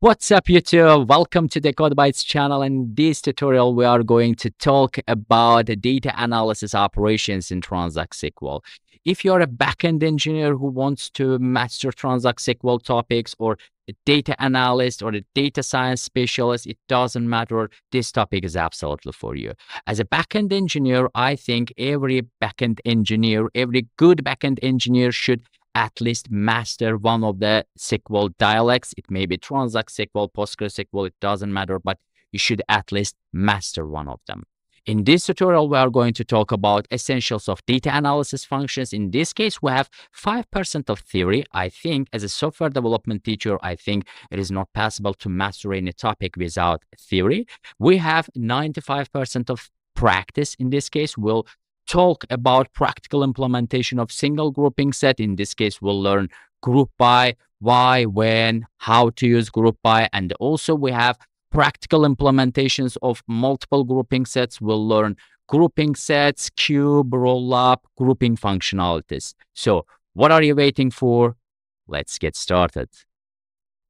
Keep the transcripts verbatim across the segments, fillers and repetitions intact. What's up, YouTube? Welcome to the CodeBytes channel. In this tutorial, we are going to talk about the data analysis operations in Transact S Q L. If you're a backend engineer who wants to master Transact S Q L topics, or a data analyst or a data science specialist, it doesn't matter. This topic is absolutely for you. As a backend engineer, I think every backend engineer, every good backend engineer should at least master one of the S Q L dialects. It may be Transact S Q L, PostgreSQL, it doesn't matter, but you should at least master one of them. In this tutorial, we are going to talk about essentials of data analysis functions. In this case, we have five percent of theory. I think as a software development teacher, I think it is not possible to master any topic without theory. We have ninety-five percent of practice. In this case, we'll talk about practical implementation of single grouping set. In this case, we'll learn group by, why, when, how to use group by, and also we have practical implementations of multiple grouping sets. We'll learn grouping sets, cube, rollup, grouping functionalities. So what are you waiting for? Let's get started.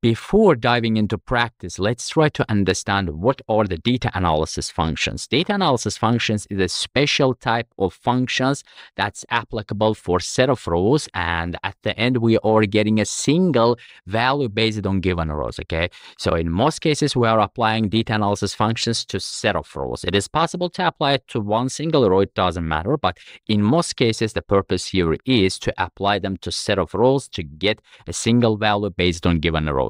Before diving into practice, let's try to understand what are the data analysis functions. Data analysis functions is a special type of functions that's applicable for set of rows, and at the end we are getting a single value based on given rows, okay? So in most cases, we are applying data analysis functions to set of rows. It is possible to apply it to one single row, it doesn't matter, but in most cases, the purpose here is to apply them to set of rows to get a single value based on given rows.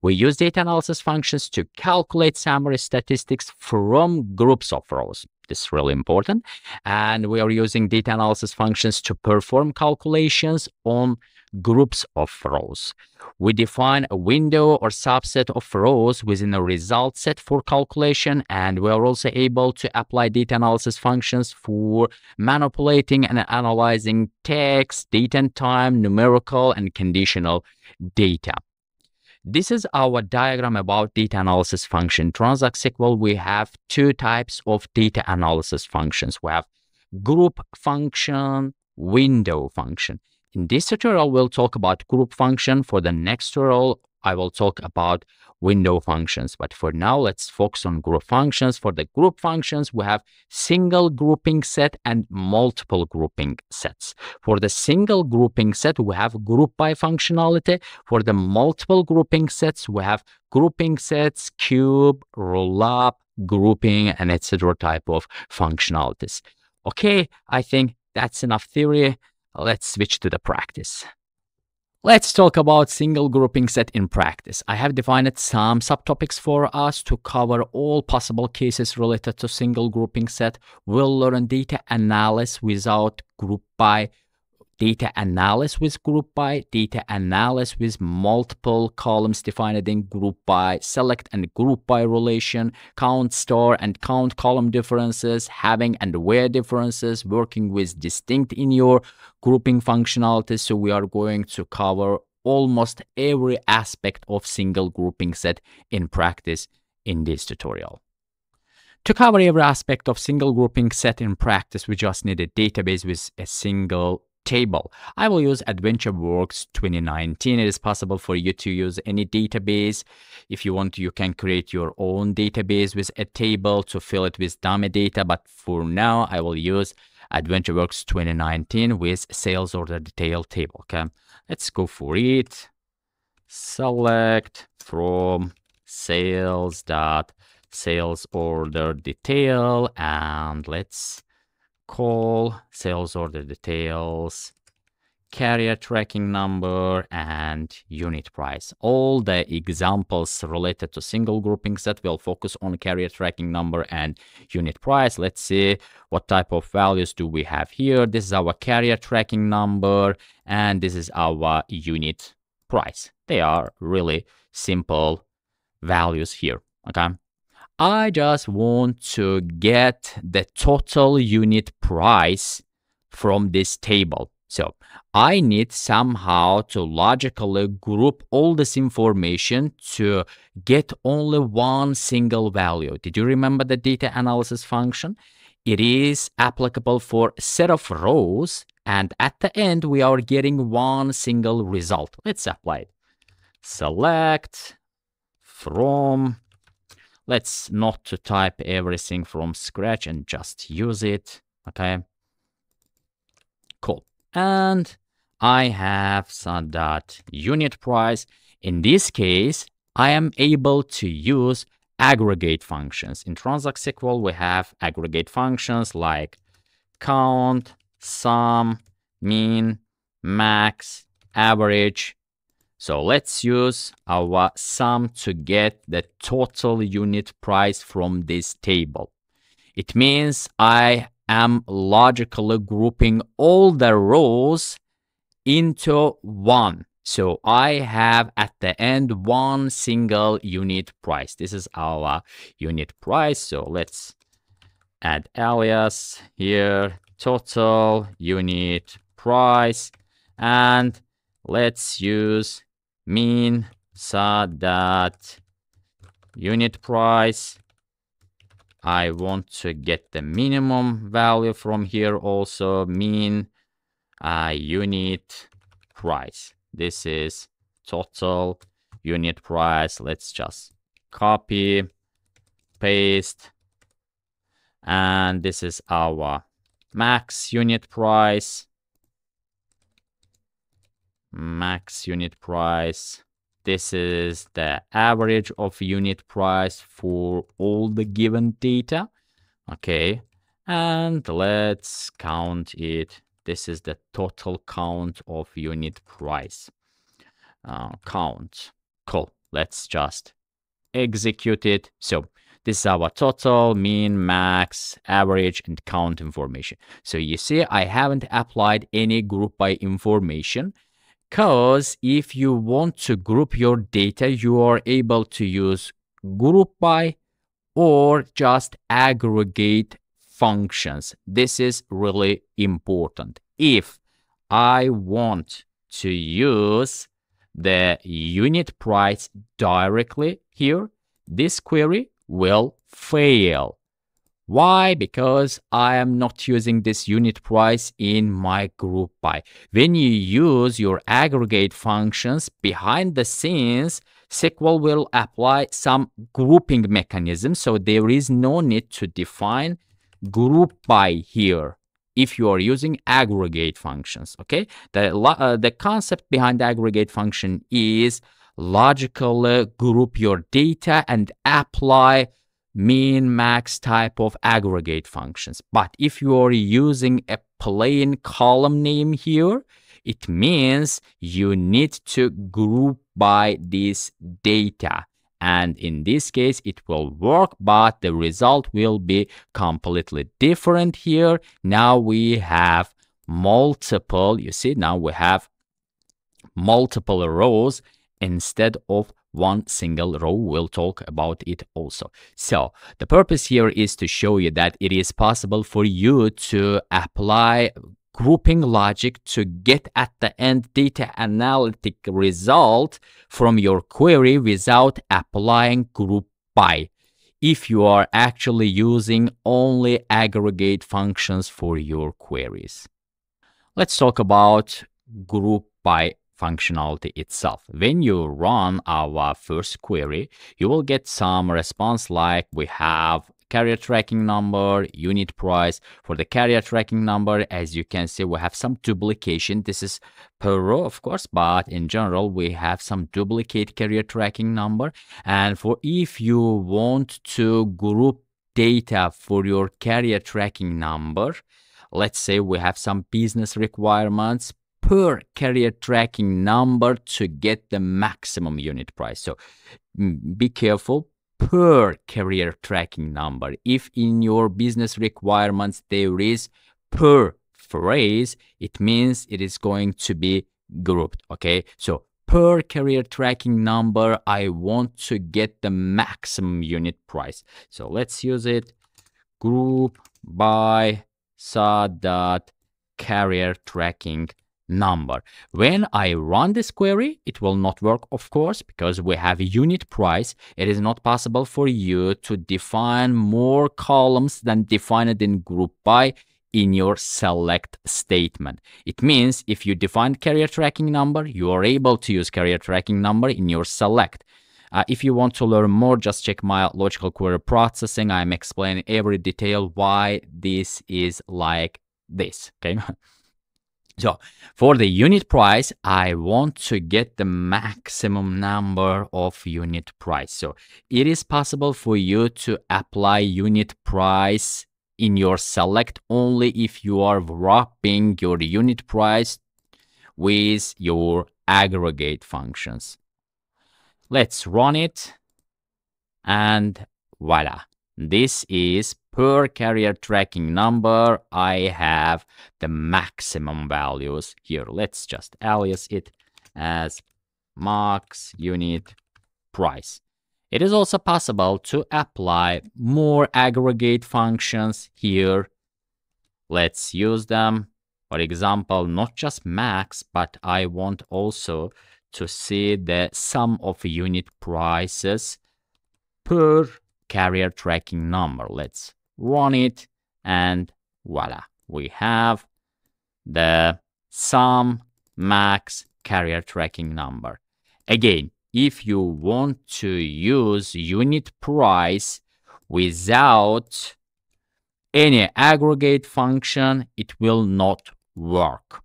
We use data analysis functions to calculate summary statistics from groups of rows. This is really important. And we are using data analysis functions to perform calculations on groups of rows. We define a window or subset of rows within a result set for calculation, and we are also able to apply data analysis functions for manipulating and analyzing text, date and time, numerical, and conditional data. This is our diagram about data analysis function. Transact S Q L, we have two types of data analysis functions. We have group function, window function. In this tutorial, we'll talk about group function. For the next tutorial, I will talk about window functions. But for now, let's focus on group functions. For the group functions, we have single grouping set and multiple grouping sets. For the single grouping set, we have group by functionality. For the multiple grouping sets, we have grouping sets, cube, rollup, grouping, and et cetera type of functionalities. Okay, I think that's enough theory. Let's switch to the practice. Let's talk about single grouping set in practice. I have defined some subtopics for us to cover all possible cases related to single grouping set. We'll learn data analysis without group by, data analysis with group by, data analysis with multiple columns defined in group by, select and group by relation, count star and count column differences, having and where differences, working with distinct in your grouping functionalities. So we are going to cover almost every aspect of single grouping set in practice in this tutorial. To cover every aspect of single grouping set in practice, we just need a database with a single table. I will use AdventureWorks twenty nineteen. It is possible for you to use any database. If you want, you can create your own database with a table to fill it with dummy data. But for now, I will use AdventureWorks twenty nineteen with sales order detail table. Okay, let's go for it. Select from sales dot sales order detail, and let's call sales order details, carrier tracking number, and unit price. All the examples related to single grouping set will focus on carrier tracking number and unit price. Let's see what type of values do we have here. This is our carrier tracking number, and this is our unit price. They are really simple values here, okay? I just want to get the total unit price from this table. So I need somehow to logically group all this information to get only one single value. Did you remember the data analysis function? It is applicable for set of rows, and at the end, we are getting one single result. Let's apply it. Select from. Let's not to type everything from scratch and just use it. Okay. Cool. And I have some dot unit price. In this case, I am able to use aggregate functions. In Transact S Q L, we have aggregate functions like count, sum, mean, max, average. So let's use our sum to get the total unit price from this table. It means I am logically grouping all the rows into one. So I have at the end one single unit price. This is our unit price. So let's add alias here, total unit price, and let's use mean so that unit price. I want to get the minimum value from here also, mean uh, unit price. This is total unit price. Let's just copy, paste. And this is our max unit price. Max unit price. This is the average of unit price for all the given data. Okay. And let's count it. This is the total count of unit price. Uh, count. Cool. Let's just execute it. So this is our total, mean, max, average, and count information. So you see, I haven't applied any group by information, because if you want to group your data, you are able to use group by or just aggregate functions. This is really important. If I want to use the unit price directly here, this query will fail. Why? Because I am not using this unit price in my group by. When you use your aggregate functions behind the scenes, S Q L will apply some grouping mechanism, so there is no need to define group by here if you are using aggregate functions. Okay, the uh, the concept behind the aggregate function is logically group your data and apply mean max type of aggregate functions. But if you are using a plain column name here, it means you need to group by this data. And in this case, it will work, but the result will be completely different here. Now we have multiple, you see, now we have multiple rows instead of one single row. We'll talk about it also. So the purpose here is to show you that it is possible for you to apply grouping logic to get at the end data analytic result from your query without applying group by, if you are actually using only aggregate functions for your queries. Let's talk about group by functionality itself. When you run our first query, you will get some response like we have carrier tracking number, unit price. For the carrier tracking number, as you can see, we have some duplication. This is per row, of course, but in general, we have some duplicate carrier tracking number. And for if you want to group data for your carrier tracking number, let's say we have some business requirements per carrier tracking number to get the maximum unit price. So be careful. Per carrier tracking number. If in your business requirements there is per phrase, it means it is going to be grouped. Okay, so per carrier tracking number, I want to get the maximum unit price. So let's use it, group by so that carrier tracking number. When I run this query, it will not work, of course, because we have a unit price. It is not possible for you to define more columns than defined in group by in your select statement. It means if you define carrier tracking number, you are able to use carrier tracking number in your select. Uh, if you want to learn more, just check my logical query processing. I'm explaining every detail why this is like this, okay? So for the unit price, I want to get the maximum number of unit price. So it is possible for you to apply unit price in your select only if you are wrapping your unit price with your aggregate functions. Let's run it, and voila. This is per carrier tracking number. I have the maximum values here. Let's just alias it as max unit price. It is also possible to apply more aggregate functions here. Let's use them. For example, not just max, but I want also to see the sum of unit prices per carrier tracking number. Let's run it, and voila, we have the sum max carrier tracking number. Again, if you want to use unit price without any aggregate function, it will not work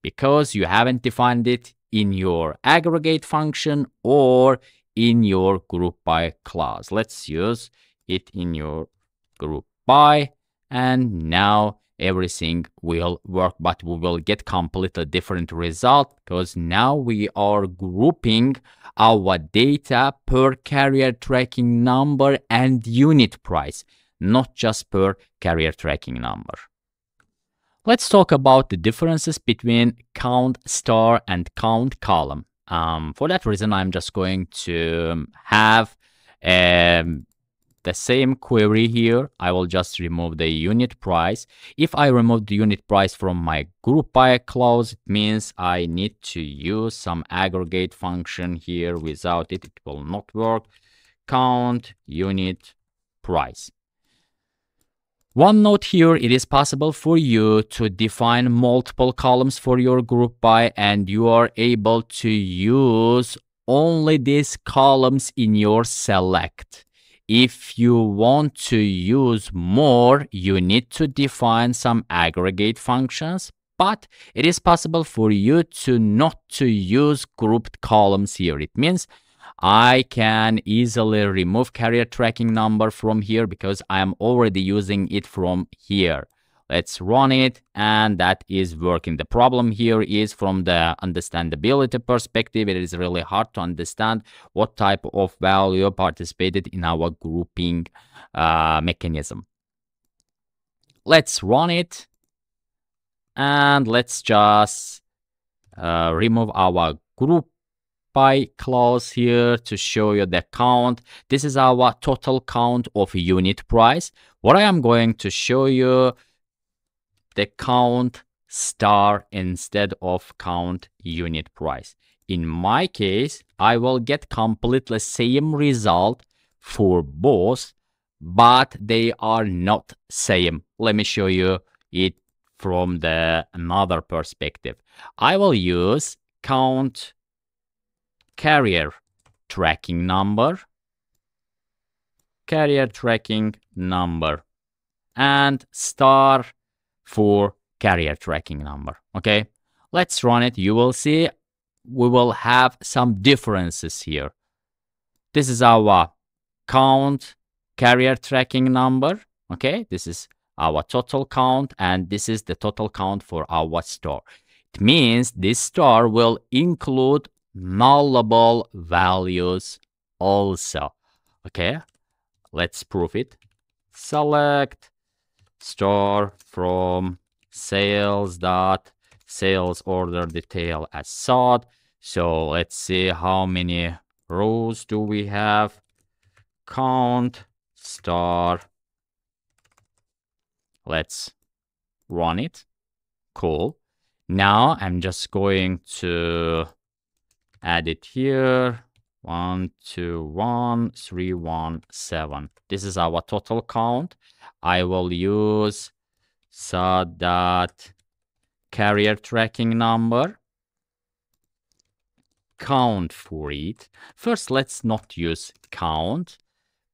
because you haven't defined it in your aggregate function or in your group by class. Let's use it in your group by, and now everything will work, but we will get completely different result because now we are grouping our data per carrier tracking number and unit price, not just per carrier tracking number. Let's talk about the differences between count star and count column. Um, for that reason, I'm just going to have um, the same query here. I will just remove the unit price. If I remove the unit price from my group by clause, it means I need to use some aggregate function here. Without it, it will not work. Count unit price. One note here, it is possible for you to define multiple columns for your group by, and you are able to use only these columns in your select. If you want to use more, you need to define some aggregate functions, but it is possible for you to not to use grouped columns here. It means I can easily remove carrier tracking number from here because I am already using it from here. Let's run it, and that is working. The problem here is from the understandability perspective. It is really hard to understand what type of value participated in our grouping uh, mechanism. Let's run it, and let's just uh, remove our group by clause here to show you the count. This is our total count of unit price. What I am going to show you, the count star instead of count unit price. In my case, I will get completely same result for both, but they are not same. Let me show you it from the another perspective. I will use count carrier tracking number, carrier tracking number, and star for carrier tracking number. Okay, let's run it. You will see we will have some differences here. This is our count carrier tracking number. Okay, this is our total count, and this is the total count for our star. It means this star will include nullable values also. Okay, let's prove it. Select star from sales dot sales order detail as sort. So let's see how many rows do we have. Count star. Let's run it. Cool. Now I'm just going to add it here. One two one three one seven. This is our total count. I will use so that carrier tracking number, count for it. First, let's not use count,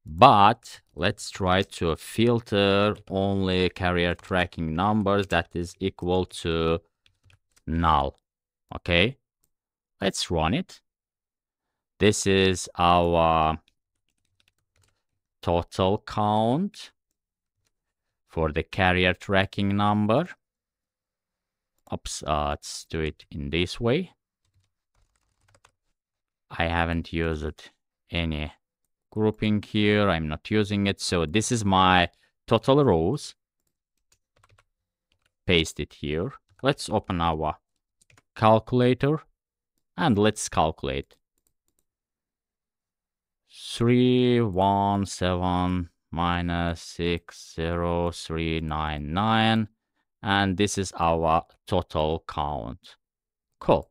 but let's try to filter only carrier tracking numbers that is equal to null. Okay, let's run it. This is our total count for the carrier tracking number. Oops, uh, let's do it in this way. I haven't used any grouping here. I'm not using it. So this is my total rows. Paste it here. Let's open our calculator and let's calculate. three one seven minus six zero three nine nine, and this is our total count. Cool.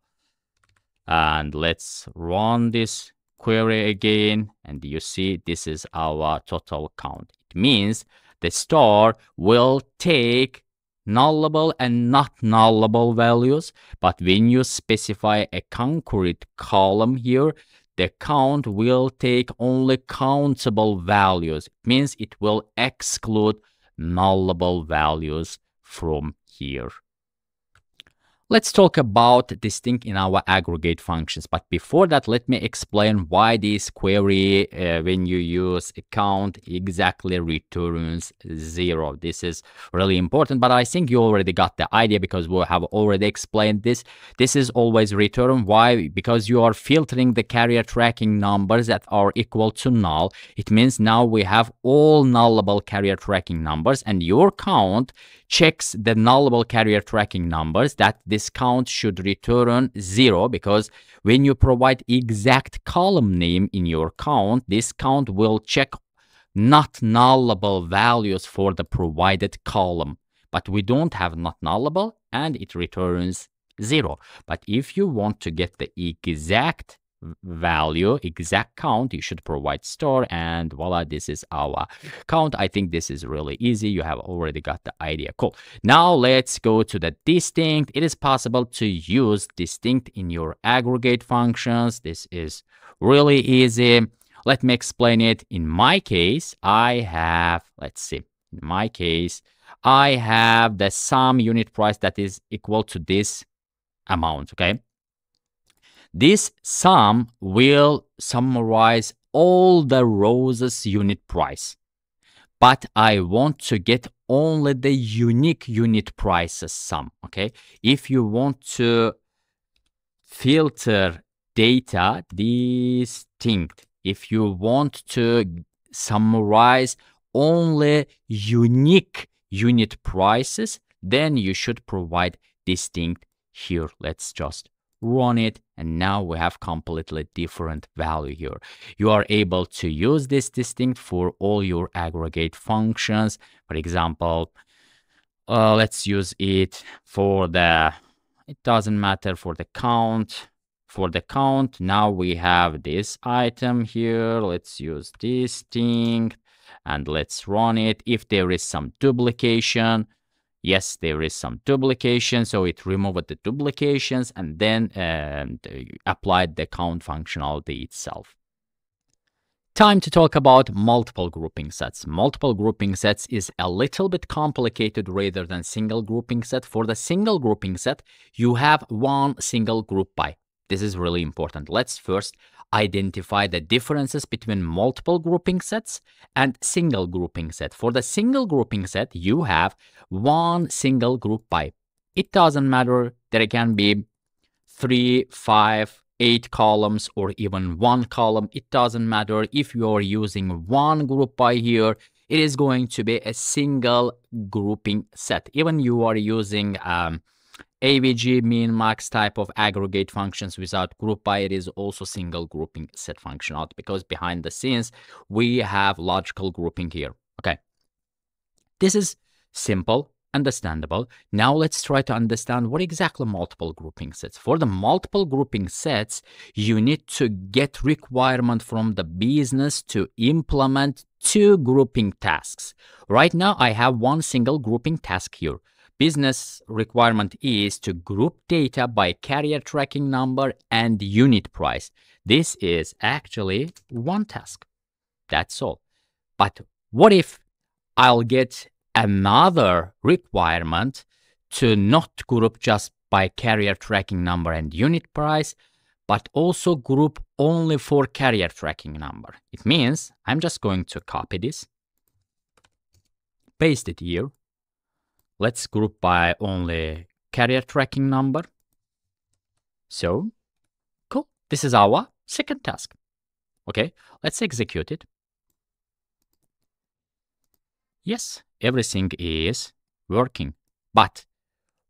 And let's run this query again, and you see this is our total count. It means the store will take nullable and not nullable values, but when you specify a concrete column here, the count will take only countable values. It means it will exclude nullable values from here. Let's talk about this thing in our aggregate functions. But before that, let me explain why this query, uh, when you use a count, exactly returns zero. This is really important, but I think you already got the idea because we have already explained this. This is always return. Why? Because you are filtering the carrier tracking numbers that are equal to null. It means now we have all nullable carrier tracking numbers, and your count checks the nullable carrier tracking numbers that this count should return zero, because when you provide exact column name in your count, this count will check not nullable values for the provided column. But we don't have not nullable and it returns zero. But if you want to get the exact value, exact count, you should provide store, and voila, this is our count. I think this is really easy. You have already got the idea. Cool. Now let's go to the distinct. It is possible to use distinct in your aggregate functions. This is really easy. Let me explain it. In my case, I have, let's see, in my case, I have the sum unit price that is equal to this amount. Okay. This sum will summarize all the rows' unit price, but I want to get only the unique unit prices sum, okay? If you want to filter data distinct, if you want to summarize only unique unit prices, then you should provide distinct here. Let's just run it, and now we have completely different value here. You are able to use this distinct for all your aggregate functions. For example, uh, let's use it for the, it doesn't matter, for the count. For the count, now we have this item here. Let's use distinct and let's run it. If there is some duplication, yes, there is some duplication, so it removed the duplications and then uh, applied the count functionality itself. Time to talk about multiple grouping sets. Multiple grouping sets is a little bit complicated rather than single grouping set. For the single grouping set, you have one single group by. This is really important. Let's first identify the differences between multiple grouping sets and single grouping set. For the single grouping set, you have one single group by. It doesn't matter. There can be three, five, eight columns or even one column. It doesn't matter. If you are using one group by here, it is going to be a single grouping set. Even you are using um, A V G, min, max type of aggregate functions without group by, it is also single grouping set functionality, because behind the scenes we have logical grouping here. Okay, this is simple, understandable. Now let's try to understand what exactly multiple grouping sets. For the multiple grouping sets, you need to get requirement from the business to implement two grouping tasks. Right now I have one single grouping task here. business requirement is to group data by carrier tracking number and unit price. This is actually one task. That's all. But what if I'll get another requirement to not group just by carrier tracking number and unit price, but also group only for carrier tracking number? It means I'm just going to copy this, paste it here. Let's group by only carrier tracking number. So, cool. This is our second task. Okay, let's execute it. Yes, everything is working. But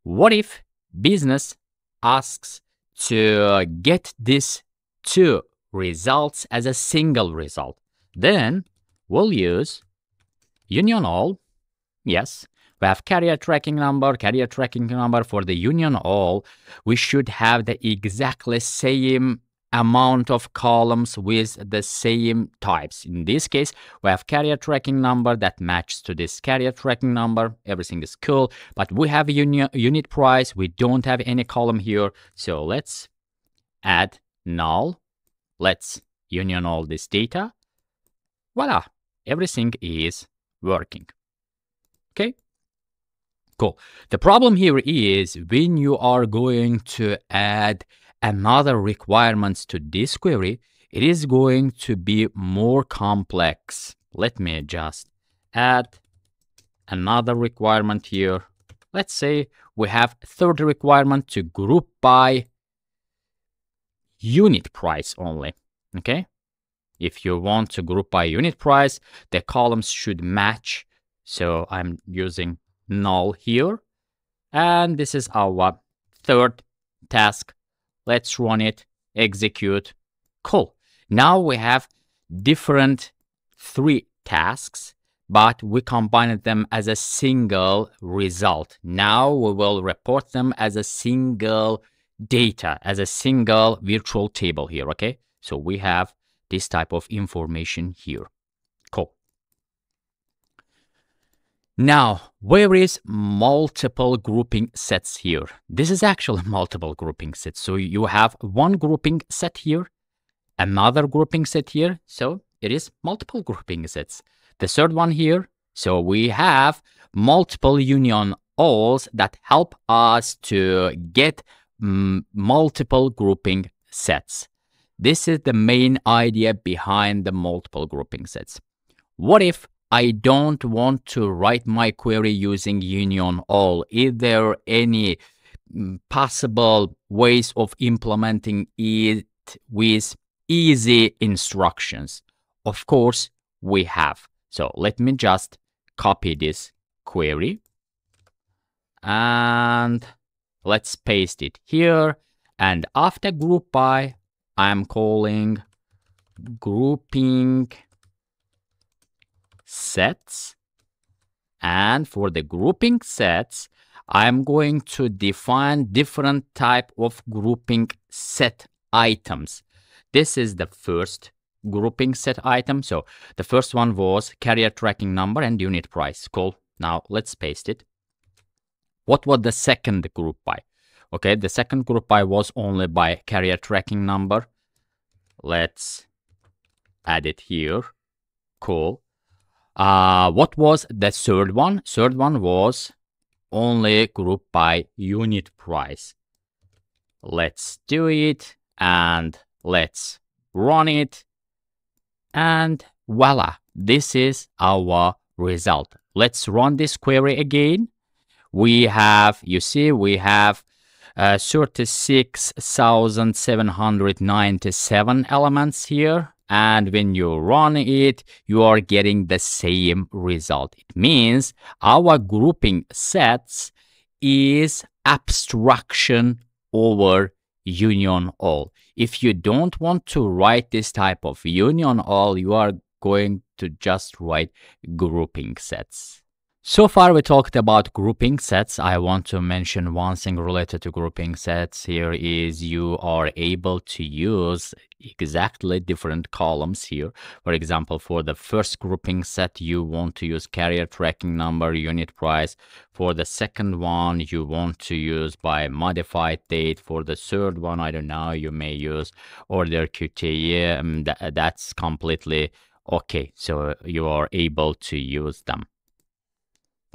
what if business asks to get these two results as a single result? Then we'll use union all. Yes, we have carrier tracking number, carrier tracking number for the union all. We should have the exactly same amount of columns with the same types. In this case, we have carrier tracking number that matches to this carrier tracking number. Everything is cool, but we have uni unit price. We don't have any column here. So let's add null. Let's union all this data. Voila, everything is working. Okay, cool. The problem here is when you are going to add another requirements to this query, it is going to be more complex. Let me just add another requirement here. Let's say we have third requirement to group by unit price only. Okay, if you want to group by unit price, the columns should match. So I'm using null here, and this is our third task. Let's run it, execute. Cool. Now we have different three tasks, but we combined them as a single result. Now we will report them as a single data, as a single virtual table here, okay? So we have this type of information here. Cool. Now, where is multiple grouping sets here? This is actually multiple grouping sets. So you have one grouping set here, another grouping set here. So it is multiple grouping sets. The third one here. So we have multiple union alls that help us to get mm, multiple grouping sets. This is the main idea behind the multiple grouping sets. What if I don't want to write my query using union all? Is there any possible ways of implementing it with easy instructions? Of course, we have. So let me just copy this query and let's paste it here. And after group by, I'm calling grouping sets, and for the grouping sets I'm going to define different type of grouping set items. This is the first grouping set item. So the first one was carrier tracking number and unit price. Cool. Now let's paste it. What was the second group by? Okay, the second group by was only by carrier tracking number. Let's add it here. Cool. Uh, what was the third one? Third one was only group by unit price. Let's do it and let's run it. And voila, this is our result. Let's run this query again. We have, you see, we have uh, thirty-six thousand seven hundred ninety-seven elements here. And when you run it, you are getting the same result. It means our grouping sets is abstraction over union all. If you don't want to write this type of union all, you are going to just write grouping sets. So far we talked about grouping sets. I want to mention one thing related to grouping sets here is you are able to use exactly different columns here. For example, for the first grouping set, you want to use carrier tracking number, unit price. For the second one, you want to use by modified date. For the third one, I don't know, you may use order Q T A. Um, th that's completely okay. So you are able to use them.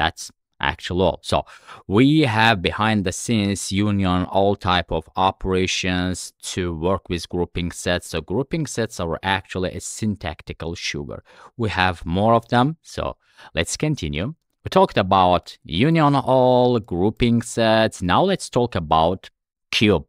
That's actually all. So we have behind the scenes union all type of operations to work with grouping sets. So grouping sets are actually a syntactical sugar. We have more of them. So let's continue. We talked about union all, grouping sets. Now let's talk about cube.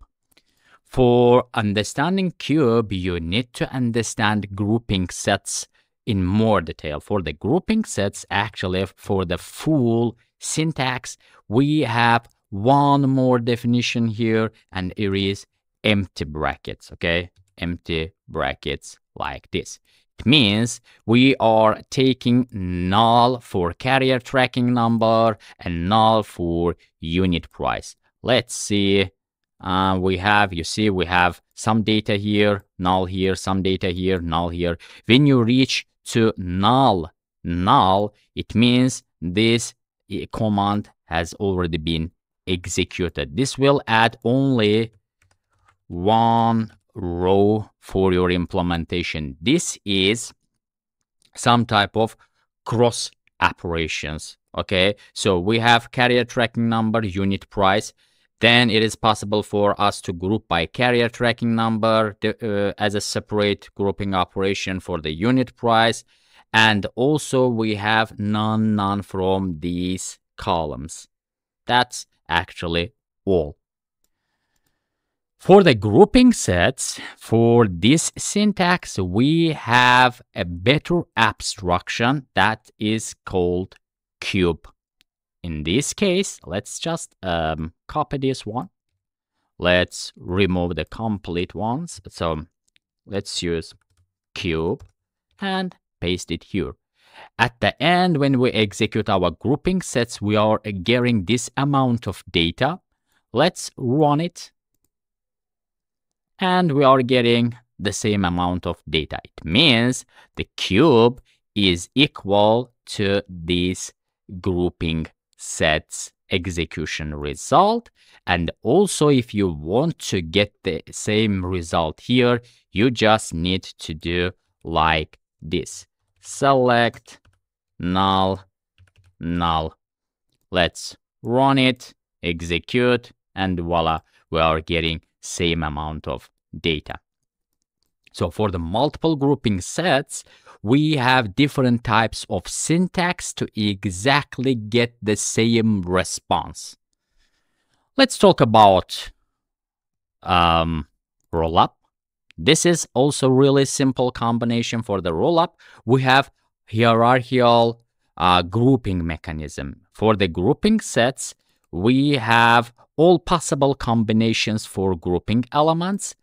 For understanding cube, you need to understand grouping sets in more detail. For the grouping sets, actually for the full syntax, we have one more definition here, and it is empty brackets. Okay, empty brackets like this. It means we are taking null for carrier tracking number and null for unit price. Let's see. Uh, we have, you see, we have some data here, null here, some data here, null here. When you reach to null, null, it means this command has already been executed. This will add only one row for your implementation. This is some type of cross operations. Okay, so we have carrier tracking number, unit price. Then it is possible for us to group by carrier tracking number uh, as a separate grouping operation for the unit price. And also we have none, none from these columns. That's actually all. For the grouping sets, for this syntax, we have a better abstraction that is called cube. In this case, let's just um, copy this one. Let's remove the complete ones. So let's use cube and paste it here. At the end, when we execute our grouping sets, we are getting this amount of data. Let's run it. And we are getting the same amount of data. It means the cube is equal to this grouping sets execution result. And also, if you want to get the same result here, you just need to do like this: select null, null. Let's run it, execute, and voila, we are getting same amount of data. So for the multiple grouping sets, we have different types of syntax to exactly get the same response. Let's talk about um, rollup. This is also really simple combination. For the rollup, we have hierarchical uh, grouping mechanism. For the grouping sets, we have all possible combinations for grouping elements.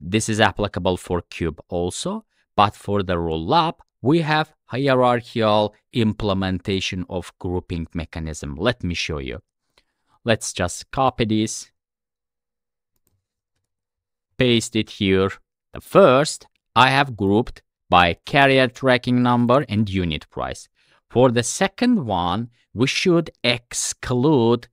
This is applicable for cube also, but for the rollup, we have hierarchical implementation of grouping mechanism. Let me show you. Let's just copy this, paste it here. First, I have grouped by carrier tracking number and unit price. For the second one, we should exclude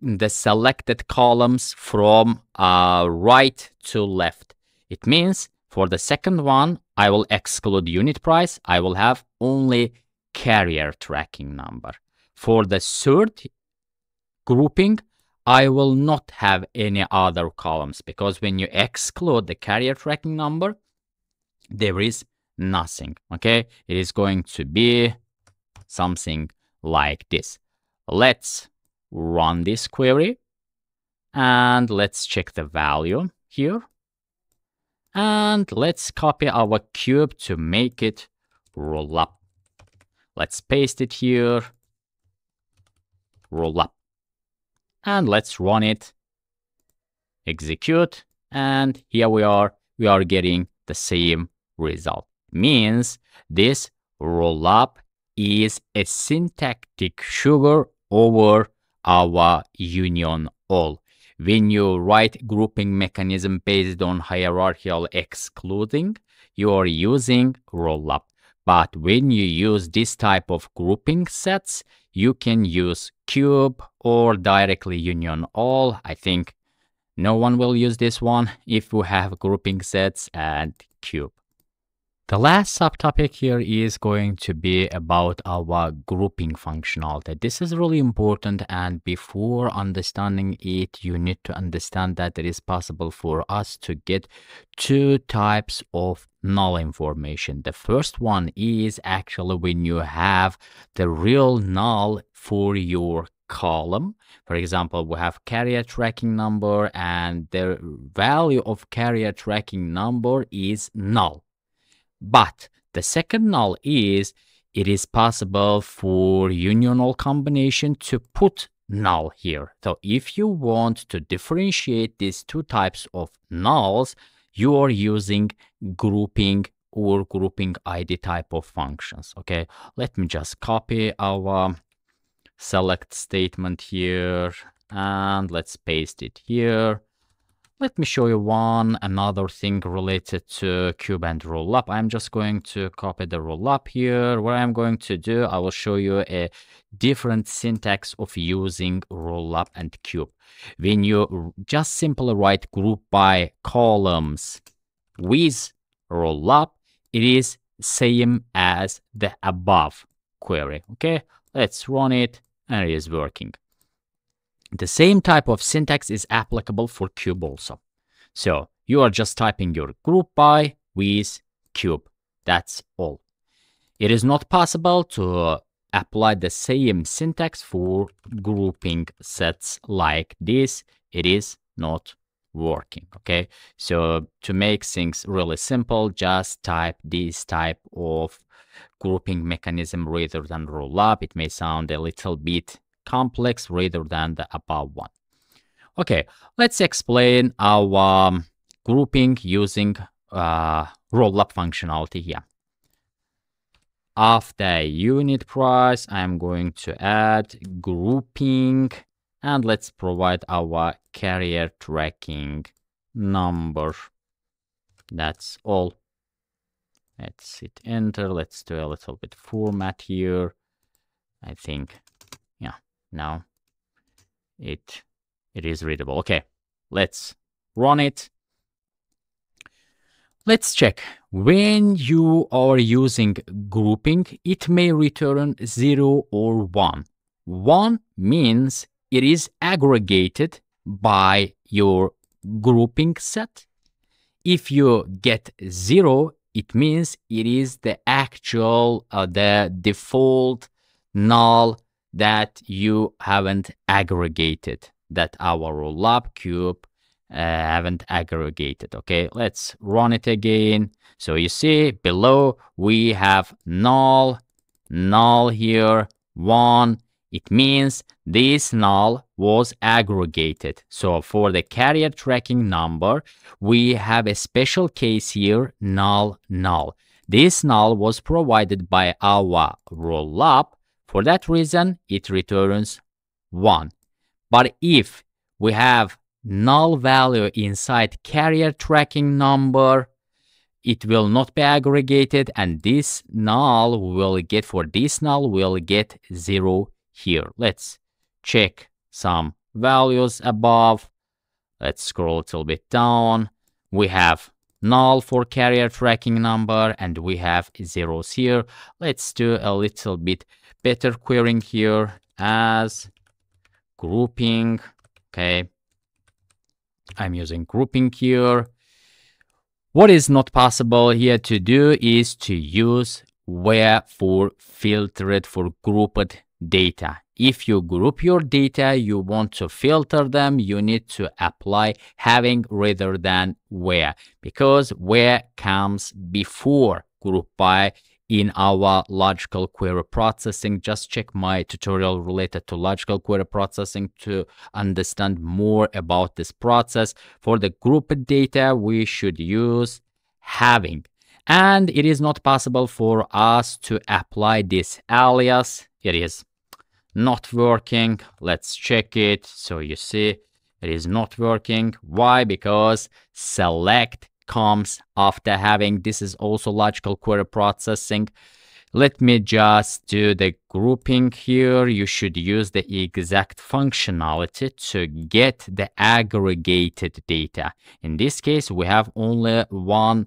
the selected columns from uh, right to left. It means for the second one, I will exclude unit price. I will have only carrier tracking number. For the third grouping, I will not have any other columns, because when you exclude the carrier tracking number, there is nothing. Okay, it is going to be something like this. Let's run this query and let's check the value here, and let's copy our cube to make it roll up. Let's paste it here, roll up, and let's run it, execute, and here we are. We are getting the same result. Means this roll up is a syntactic sugar over our union all. When you write grouping mechanism based on hierarchical excluding, you are using rollup. But when you use this type of grouping sets, you can use cube or directly union all. I think no one will use this one if you have grouping sets and cube. The last subtopic here is going to be about our grouping functionality. This is really important, and before understanding it, you need to understand that it is possible for us to get two types of null information. The first one is actually when you have the real null for your column. For example, we have carrier tracking number, and the value of carrier tracking number is null. But the second null is it is possible for unional combination to put null here. So if you want to differentiate these two types of nulls, you are using grouping or grouping I D type of functions. Okay, let me just copy our select statement here and let's paste it here. Let me show you one another thing related to cube and rollup. I'm just going to copy the rollup here. What I'm going to do, I will show you a different syntax of using rollup and cube. When you just simply write group by columns with rollup, it is same as the above query. Okay, let's run it and it is working. The same type of syntax is applicable for cube also. So you are just typing your group by with cube. That's all. It is not possible to apply the same syntax for grouping sets like this. It is not working. Okay. So to make things really simple, just type this type of grouping mechanism rather than rollup. It may sound a little bit complex rather than the above one. Okay, let's explain our um, grouping using uh, rollup functionality here. After unit price, I'm going to add grouping and let's provide our carrier tracking number. That's all. Let's hit enter. Let's do a little bit format here. I think, yeah. Now it it is readable. Okay, let's run it. Let's check. When you are using grouping, it may return zero or one. One means it is aggregated by your grouping set. If you get zero, it means it is the actual uh, the default null that you haven't aggregated, that our rollup cube uh, haven't aggregated. Okay, let's run it again. So you see below we have null, null here, one. It means this null was aggregated. So for the carrier tracking number, we have a special case here, null, null. This null was provided by our rollup. For that reason, it returns one. But if we have null value inside carrier tracking number, it will not be aggregated, and this null will get, for this null will get zero here. Let's check some values above. Let's scroll a little bit down. We have null for carrier tracking number and we have zeros here. Let's do a little bit better querying here as grouping. Okay, I'm using grouping here. What is not possible here to do is to use where for filtered for grouped data. If you group your data, you want to filter them, you need to apply having rather than where, because where comes before group by in our logical query processing. Just check my tutorial related to logical query processing to understand more about this process. For the grouped data, we should use having. and it is not possible for us to apply this alias. It is not working. Let's check it. So you see it is not working. Why? Because select comes after having. This is also logical query processing. Let me just do the grouping here. You should use the exact functionality to get the aggregated data. In this case, we have only one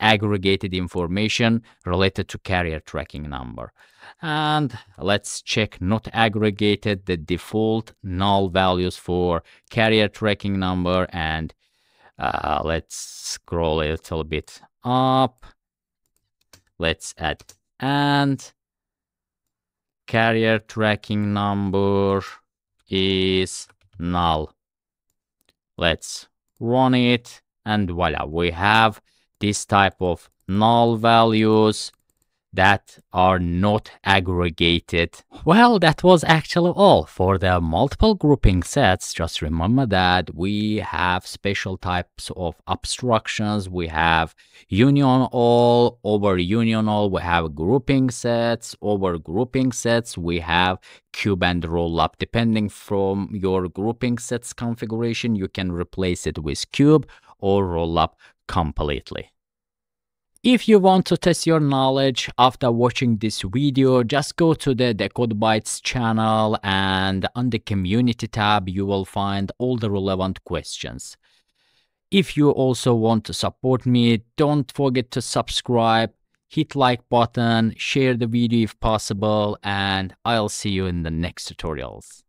aggregated information related to carrier tracking number. And let's check not aggregated, the default null values for carrier tracking number. And uh, let's scroll a little bit up. Let's add and carrier tracking number is null. Let's run it, and voila, we have this type of null values that are not aggregated. Well, that was actually all for the multiple grouping sets. Just remember that we have special types of abstractions. We have union all, over union all. We have grouping sets, over grouping sets. We have cube and roll up. Depending from your grouping sets configuration, you can replace it with cube or roll up completely. If you want to test your knowledge after watching this video, just go to the DecodeBytes channel, and on the community tab, you will find all the relevant questions. If you also want to support me, don't forget to subscribe, hit like button, share the video if possible, and I'll see you in the next tutorials.